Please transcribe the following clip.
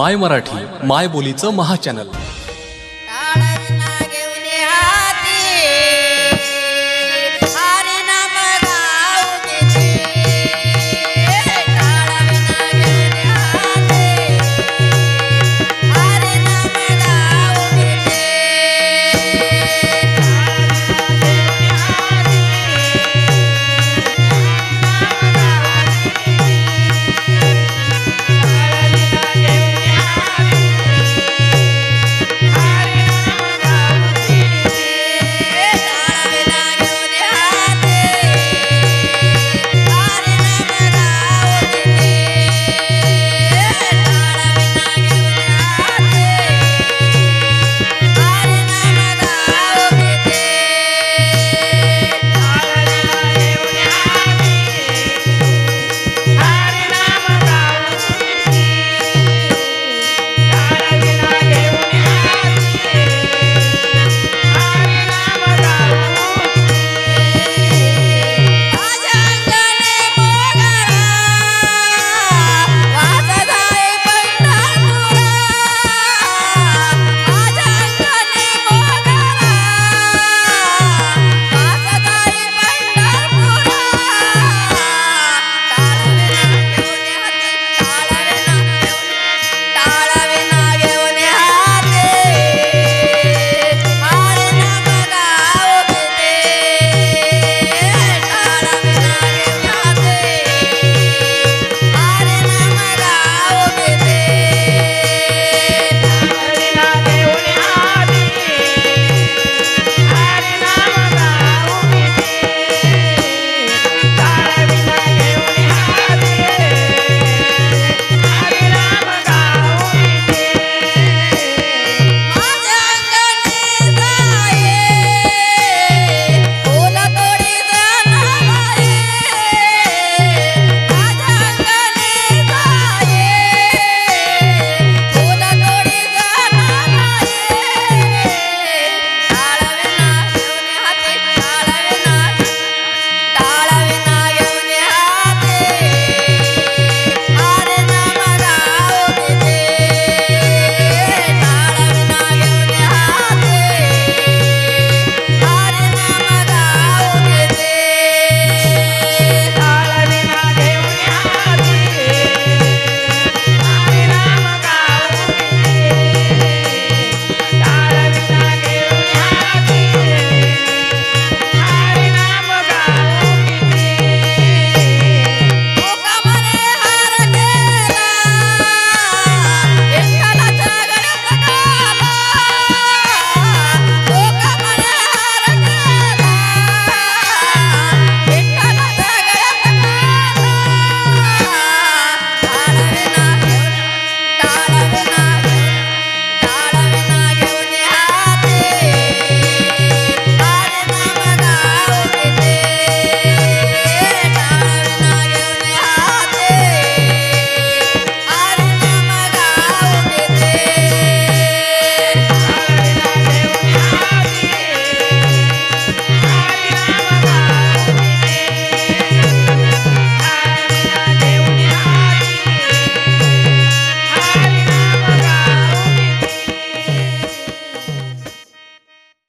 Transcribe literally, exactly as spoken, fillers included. My Marathi, माय बोलीचं महाचॅनल।